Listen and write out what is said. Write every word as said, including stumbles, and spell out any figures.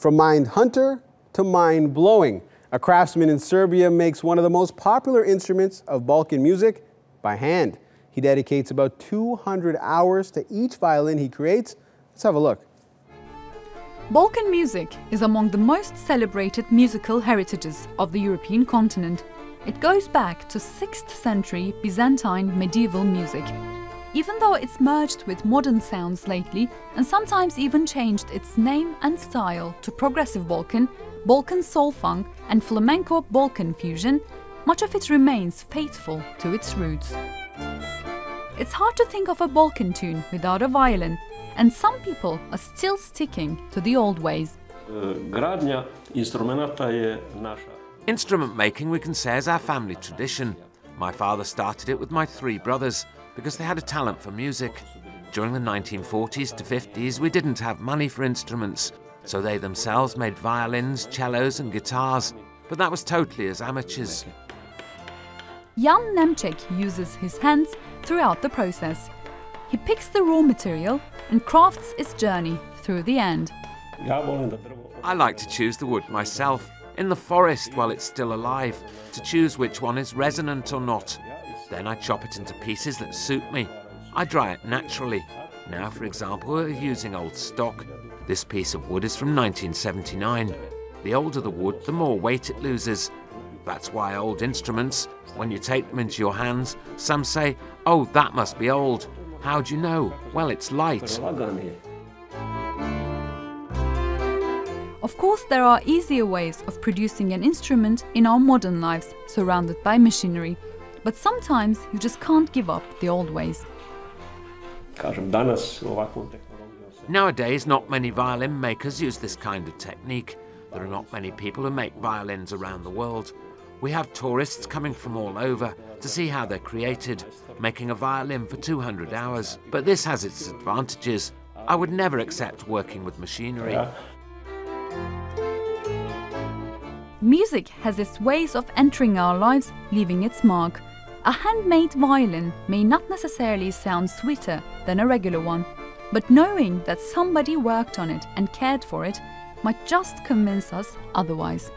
From mind hunter to mind blowing, a craftsman in Serbia makes one of the most popular instruments of Balkan music by hand. He dedicates about two hundred hours to each violin he creates. Let's have a look. Balkan music is among the most celebrated musical heritages of the European continent. It goes back to sixth century Byzantine medieval music. Even though it's merged with modern sounds lately and sometimes even changed its name and style to Progressive Balkan, Balkan Soul Funk and Flamenco Balkan Fusion, much of it remains faithful to its roots. It's hard to think of a Balkan tune without a violin, and some people are still sticking to the old ways. Instrument making, we can say, is our family tradition. My father started it with my three brothers because they had a talent for music. During the nineteen forties to fifties, we didn't have money for instruments, so they themselves made violins, cellos and guitars, but that was totally as amateurs. Jan Nemcek uses his hands throughout the process. He picks the raw material and crafts its journey through the end. I like to choose the wood myself, in the forest while it's still alive, to choose which one is resonant or not. Then I chop it into pieces that suit me. I dry it naturally. Now, for example, we're using old stock. This piece of wood is from nineteen seventy-nine. The older the wood, the more weight it loses. That's why old instruments, when you take them into your hands, some say, "Oh, that must be old." How do you know? Well, it's light. Of course, there are easier ways of producing an instrument in our modern lives, surrounded by machinery. But sometimes you just can't give up the old ways. Nowadays, not many violin makers use this kind of technique. There are not many people who make violins around the world. We have tourists coming from all over to see how they're created, making a violin for two hundred hours. But this has its advantages. I would never accept working with machinery. Yeah. Music has its ways of entering our lives, leaving its mark. A handmade violin may not necessarily sound sweeter than a regular one, but knowing that somebody worked on it and cared for it might just convince us otherwise.